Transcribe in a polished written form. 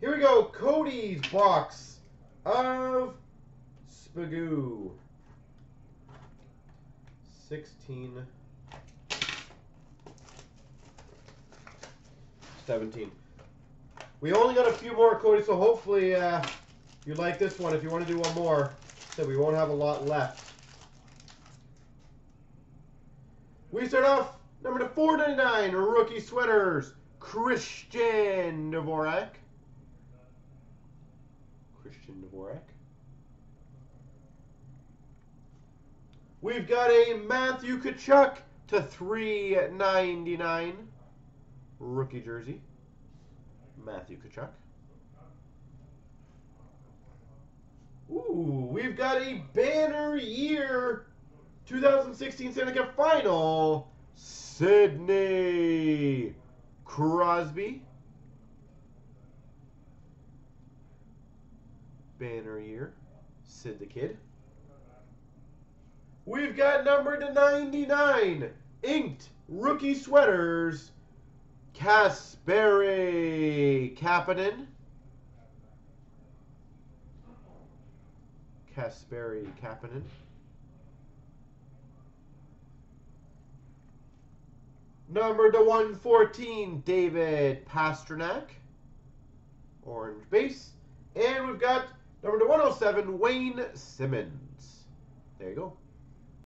Here we go. Cody's box of Spagoo. 16, 17. We only got a few more, Cody, so hopefully you like this one. If you want to do one more, so we won't have a lot left. We start off number to 499, rookie sweaters, Christian Dvorak. Christian Dvorak. We've got a Matthew Tkachuk to 399 rookie jersey. Matthew Tkachuk. Ooh, we've got a banner year 2016 Stanley Cup Final. Sidney Crosby. Banner year. Sid the Kid. We've got number to 99, inked rookie sweaters, Kasperi Kapanen. Kasperi Kapanen. Number to 114, David Pasternak. Orange base. And we've got number to 107, Wayne Simmons. There you go.